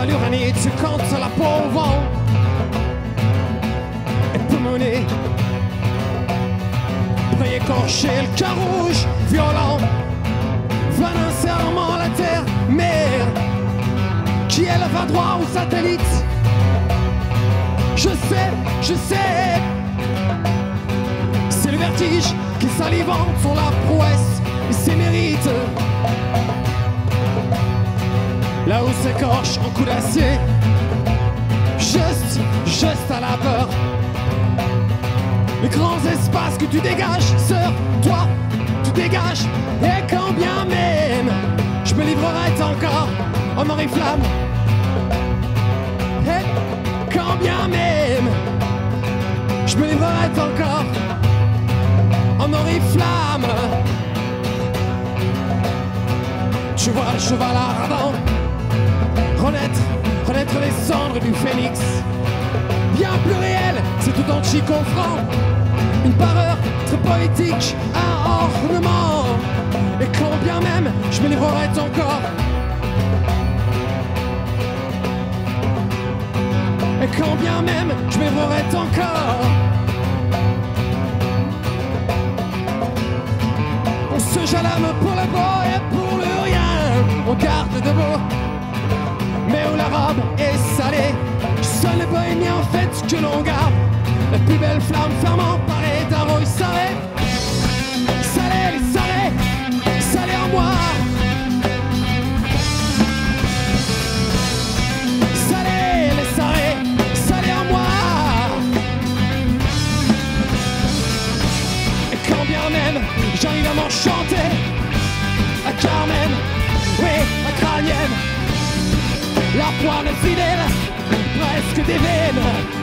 l'allure année, tu comptes sur la peau au vent et pulmonée. Prêt écorché, le cœur rouge, violent, voile sincèrement la terre, mère, qui elle va droit au satellite. Je sais, c'est le vertige qui salivante sur la prouesse et ses mérites. Là où s'écorche en coup d'acier, juste à la peur. Les grands espaces que tu dégages, sœur, toi, tu dégages. Et quand bien même, je me livrerai encore en oriflamme. Et quand bien même, je me livrerai encore en oriflamme. Tu vois le cheval ardent renaître les cendres du phénix. Bien plus réel, c'est tout entier qu'offrant une parure très poétique, un ornement. Et quand bien même, je me livrerai encore. Et quand bien même, je me livrerai encore. On se jalame pour le beau et pour le rien. On garde debout. Mais où la robe est salée, seul le bohémien en fait ce que l'on garde. La plus belle flamme fermant par les darons salés. Salés en moi. Salés en moi. Et quand bien même j'arrive à m'enchanter, la Carmen, oui, la crânienne. La poire est fidèle, presque des veines.